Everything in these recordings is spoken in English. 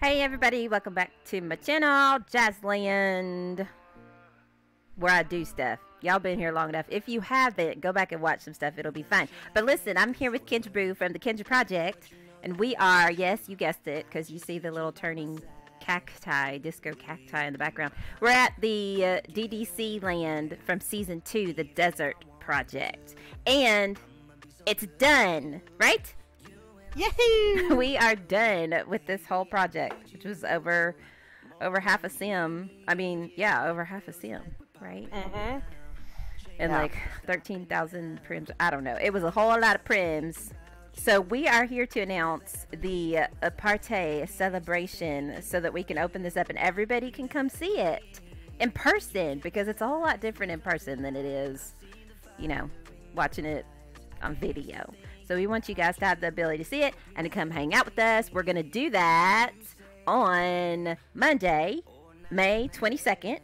Hey everybody, welcome back to my channel, Jazzland, where I do stuff. Y'all been here long enough. If you haven't, go back and watch some stuff. It'll be fun. But listen, I'm here with Kendra Boo from The Kendra Project, and we are, yes, you guessed it, because you see the little turning cacti, disco cacti in the background. We're at the DDC land from Season 2, The Desert Project. And it's done, right? Yahoo! We are done with this whole project, which was over half a sim. I mean, yeah, over half a sim, right? Uh-huh. And yeah, like 13,000 prims. I don't know. It was a whole lot of prims. So we are here to announce the Aparte celebration so that we can open this up and everybody can come see it in person, because it's a whole lot different in person than it is, you know, watching it on video. So we want you guys to have the ability to see it and to come hang out with us. We're going to do that on Monday, May 22nd.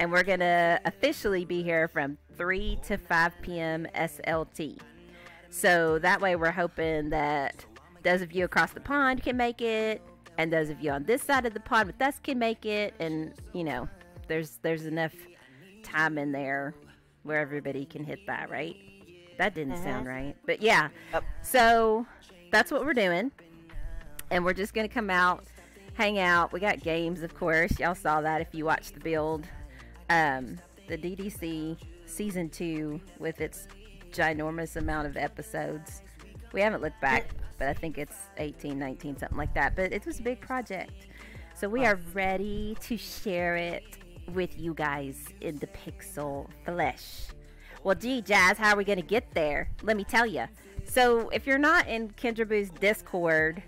And we're going to officially be here from 3 to 5 p.m. SLT. So that way we're hoping that those of you across the pond can make it, and those of you on this side of the pond with us can make it. And, you know, there's enough time in there where everybody can hit that, right? That didn't sound right, but yeah. Yep. So that's what we're doing, and we're just gonna come out, hang out. We got games, of course. Y'all saw that if you watched the build, the DDC Season 2 with its ginormous amount of episodes. We haven't looked back, but I think it's 18, 19, something like that. But it was a big project, so we are ready to share it with you guys in the pixel flesh. Well, gee, Jazz, how are we going to get there? Let me tell you. So, if you're not in Kendra Boo's Discord,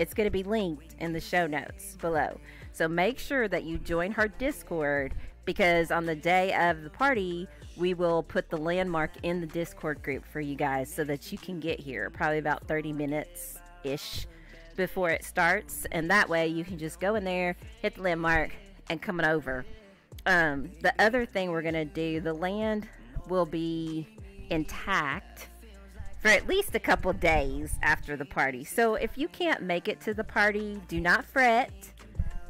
it's going to be linked in the show notes below. So, make sure that you join her Discord, because on the day of the party, we will put the landmark in the Discord group for you guys so that you can get here probably about 30 minutes-ish before it starts. And that way, you can just go in there, hit the landmark, and come on over. The other thing we're going to do, the land will be intact for at least a couple days after the party. So if you can't make it to the party, do not fret.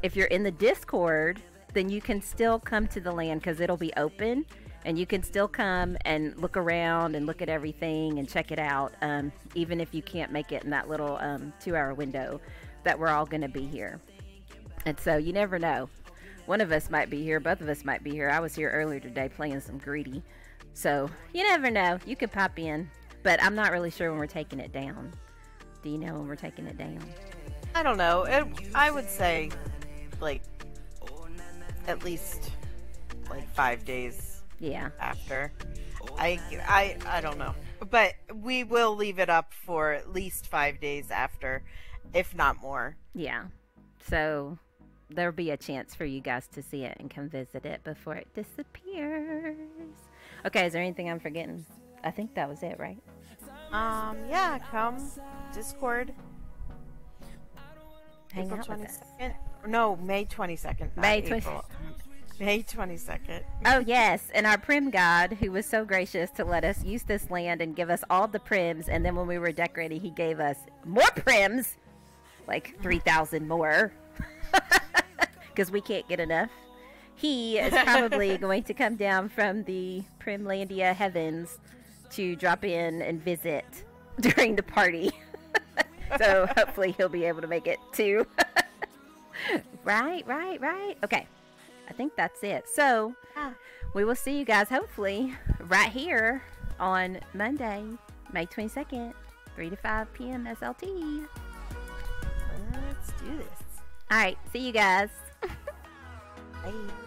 If you're in the Discord, then you can still come to the land, because it'll be open and you can still come and look around and look at everything and check it out, even if you can't make it in that little 2-hour window that we're all going to be here. And so you never know, one of us might be here, both of us might be here. I was here earlier today playing some Greedy. So, you never know. You could pop in. But I'm not really sure when we're taking it down. Do you know when we're taking it down? I don't know. I would say, like, at least, like, 5 days after. I don't know. But we will leave it up for at least 5 days after, if not more. Yeah. So there'll be a chance for you guys to see it and come visit it before it disappears. Okay, is there anything I'm forgetting? I think that was it, right? Yeah, come. Discord. Hang April out 22nd. With us. No, May 22nd. May 22nd. May 22nd. Oh, yes. And our Prim God, who was so gracious to let us use this land and give us all the prims. And then when we were decorating, he gave us more prims. Like 3,000 more. Because we can't get enough. He is probably going to come down from the Primlandia heavens to drop in and visit during the party. So hopefully he'll be able to make it too. Right. Okay. I think that's it. So we will see you guys hopefully right here on Monday, May 22nd, 3 to 5 p.m. SLT. Let's do this. All right. See you guys. Bye.